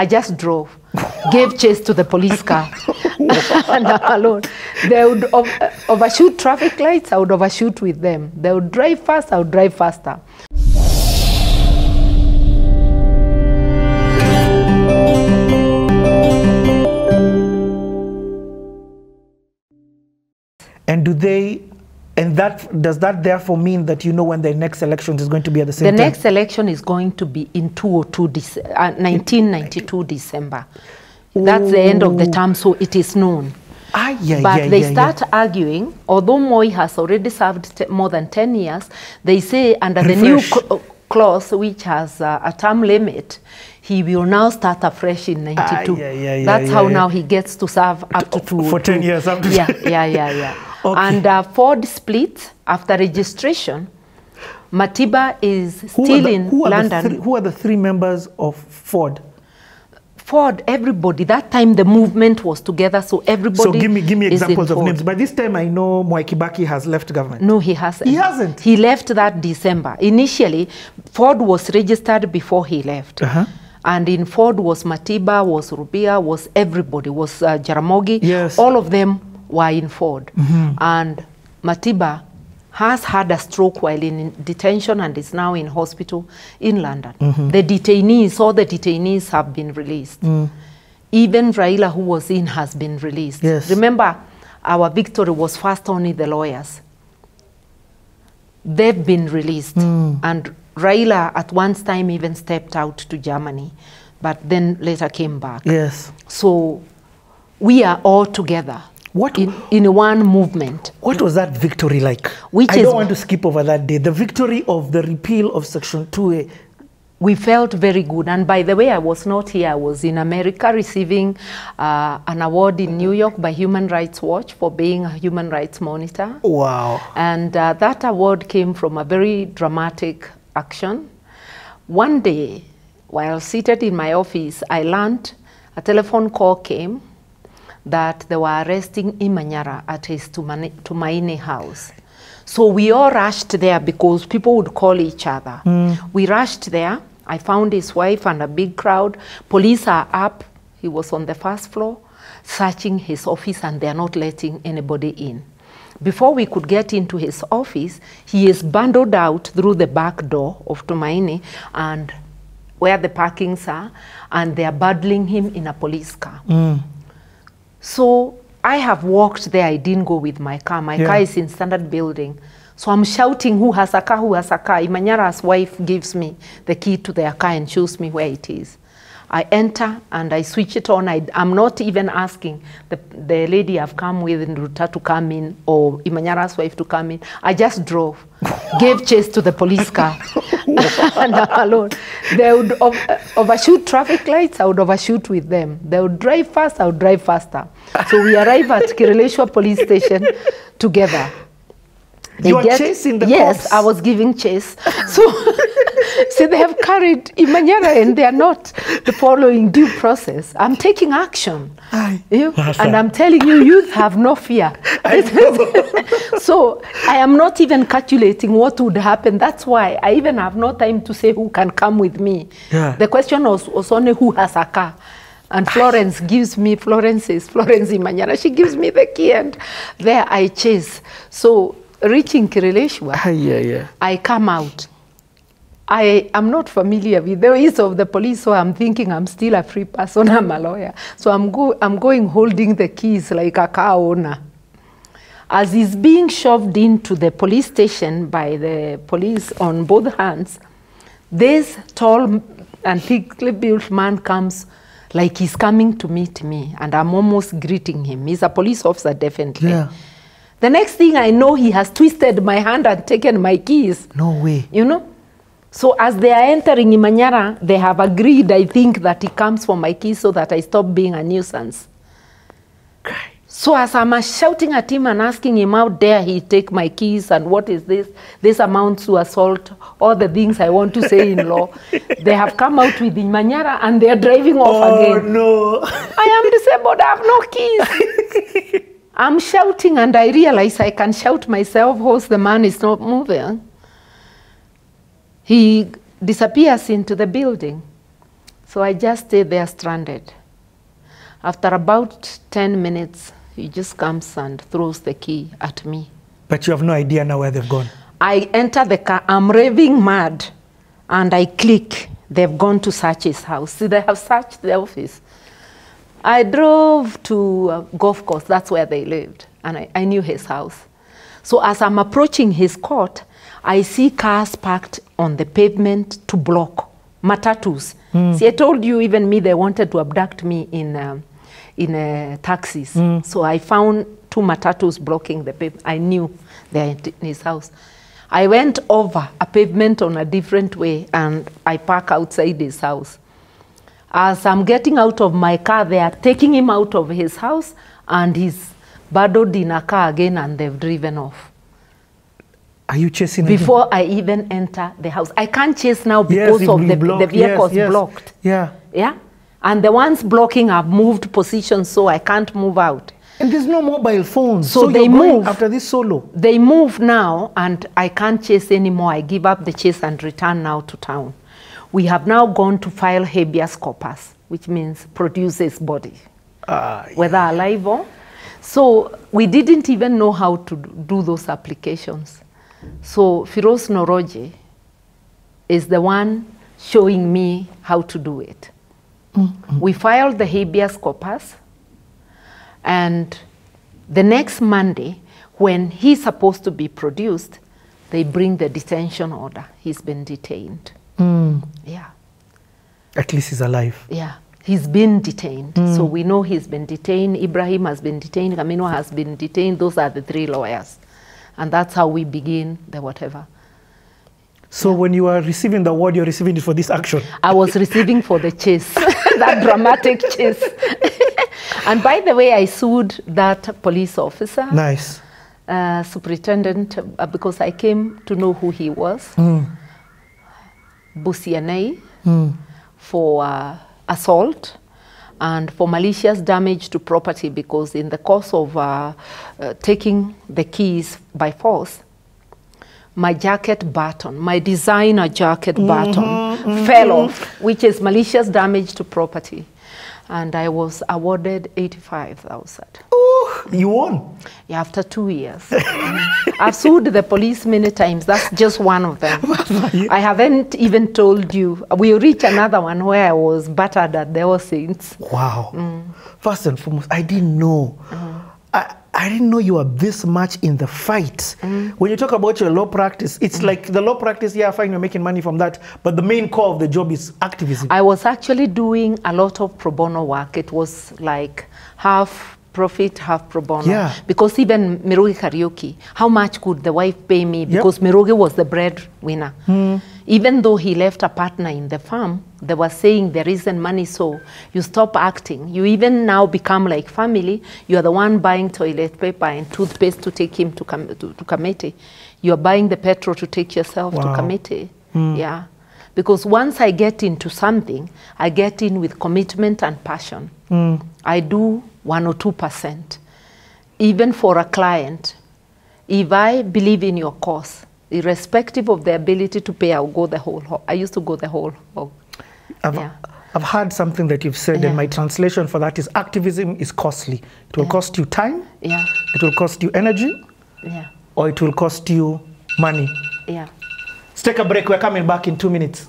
I just drove, gave chase to the police car, and I'm alone. They would overshoot traffic lights, I would overshoot with them. They would drive fast, I would drive faster. And do they, and that, does that therefore mean that you know when the next election is going to be at the same time? The next election is going to be in 1992 December. That's the end of the term, so it is known. But they start arguing, although Moi has already served more than 10 years, they say under the new clause, which has a term limit, he will now start afresh in 92. That's how now he gets to serve up to two. For 10 years. Up to Okay. And Ford split after registration. Matiba is still in London. Who are the three members of Ford? Ford, everybody. That time the movement was together, so everybody. So give me examples of names. By this time, I know Mwai Kibaki has left government. No, he hasn't. He hasn't. He left that December. Initially, Ford was registered before he left. And in Ford was Matiba, was Rubia, was everybody, was Jaramogi. Yes. All of them were in Ford. And Matiba has had a stroke while in detention and is now in hospital in London. The detainees, all the detainees have been released. Even Raila, who was in, has been released. Remember, our victory was first only the lawyers. They've been released. And Raila at one time even stepped out to Germany, but then later came back. So we are all together. In one movement. What was that victory like? I don't want to skip over that day. The victory of the repeal of Section 2A. We felt very good. And by the way, I was not here. I was in America receiving an award in New York by Human Rights Watch for being a human rights monitor. Wow. And that award came from a very dramatic action. One day, while seated in my office, I learned a telephone call came that they were arresting Imanyara at his Tumaini house. So we all rushed there because people would call each other. We rushed there. I found his wife and a big crowd. Police are up. He was on the first floor searching his office, and they are not letting anybody in. Before we could get into his office, he is bundled out through the back door of Tumaini and where the parkings are, and they are bundling him in a police car. So I have walked there. I didn't go with my car. My car is in Standard Building. So I'm shouting, who has a car, who has a car? Imanyara's wife gives me the key to their car and shows me where it is. I enter and I switch it on. I'm not even asking the lady I've come with in Ruta to come in or Imanyara's wife to come in. I just drove, gave chase to the police car, and I'm alone. They would overshoot traffic lights, I would overshoot with them. They would drive fast, I would drive faster. So we arrive at Kilileshwa police station together. You are chasing the cops? Yes, I was giving chase. So, so they have carried Imanyara and they are not following due process. I'm taking action. And I'm telling you, youth have no fear. So I am not even calculating what would happen. That's why I even have no time to say who can come with me. The question was only who has a car. And Florence gives me, Florence Imanyara, she gives me the key, and there I chase. So reaching Kilileshwa, I come out. I am not familiar with the ways of the police, so I'm thinking I'm still a free person, I'm a lawyer. So I'm going holding the keys like a car owner. As he's being shoved into the police station by the police on both hands, this tall and thickly built man comes like he's coming to meet me, and I'm almost greeting him. He's a police officer, definitely. The next thing I know, he has twisted my hand and taken my keys. No way. You know? So as they are entering Imanyara, they have agreed, I think, that he comes for my keys so that I stop being a nuisance. So as I'm shouting at him and asking him, how dare he take my keys and what is this? This amounts to assault, all the things I want to say in law. They have come out with Imanyara and they are driving off again. Oh, no. I am disabled, I have no keys. I'm shouting and I realize I can shout myself because the man is not moving. He disappears into the building. So I just stayed there stranded. After about 10 minutes, he just comes and throws the key at me. But you have no idea now where they've gone? I enter the car, I'm raving mad, and I click. They've gone to search his house. See, they have searched the office. I drove to a golf course, that's where they lived, and I knew his house. So as I'm approaching his court, I see cars parked on the pavement to block, matatus. Mm. See, I told you, even me, they wanted to abduct me in taxis. Mm. So I found two matatus blocking the pavement. I knew they're in his house. I went over a pavement on a different way, and I park outside his house. As I'm getting out of my car, they are taking him out of his house, and he's bundled in a car again, and they've driven off. Are you chasing before him? I even enter the house? I can't chase now because of the vehicles blocked. Yeah. Yeah? And the ones blocking have moved position, so I can't move out. And there's no mobile phones. So they move. After this solo. They move now, and I can't chase anymore. I give up the chase and return now to town. We have now gone to file habeas corpus, which means produce his body, whether alive or... So we didn't even know how to do those applications. So Firoz Noroje is the one showing me how to do it. Mm-hmm. We filed the habeas corpus, and the next Monday, when he's supposed to be produced, they bring the detention order. He's been detained. Mm. Yeah. At least he's alive. Yeah. He's been detained. Mm. So we know he's been detained. Ibrahim has been detained. Kamino has been detained. Those are the three lawyers. And that's how we begin the whatever. So when you are receiving the award, you're receiving it for this action? I was receiving for the chase, that dramatic chase. And by the way, I sued that police officer. Nice. Superintendent, because I came to know who he was. Mm. Busyenei, for assault and for malicious damage to property, because in the course of taking the keys by force, my jacket button, my designer jacket button fell off, which is malicious damage to property. And I was awarded 85,000. You won? Yeah, after 2 years. I've sued the police many times. That's just one of them. I haven't even told you. We reached another one where I was battered at the All Saints. Wow. Mm. First and foremost, I didn't know. I didn't know you were this much in the fight. Mm. When you talk about your law practice, it's like the law practice, yeah, fine, you're making money from that, but the main core of the job is activism. I was actually doing a lot of pro bono work. It was like half profit, half pro bono. Yeah. Because even Mirogi Karaoke, how much could the wife pay me? Because Mirogi was the breadwinner. Mm. Even though he left a partner in the farm, they were saying there isn't money, so you stop acting. You even now become like family. You are the one buying toilet paper and toothpaste to take him to Kamete. You are buying the petrol to take yourself to Kamete. Mm. Yeah. Because once I get into something, I get in with commitment and passion. Mm. I do 1 or 2%. Even for a client, if I believe in your cause, irrespective of the ability to pay, I'll go the whole hog. I used to go the whole hog. I've heard something that you've said, and my translation for that is activism is costly. It will cost you time, it will cost you energy, or it will cost you money. Let's take a break. We're coming back in 2 minutes.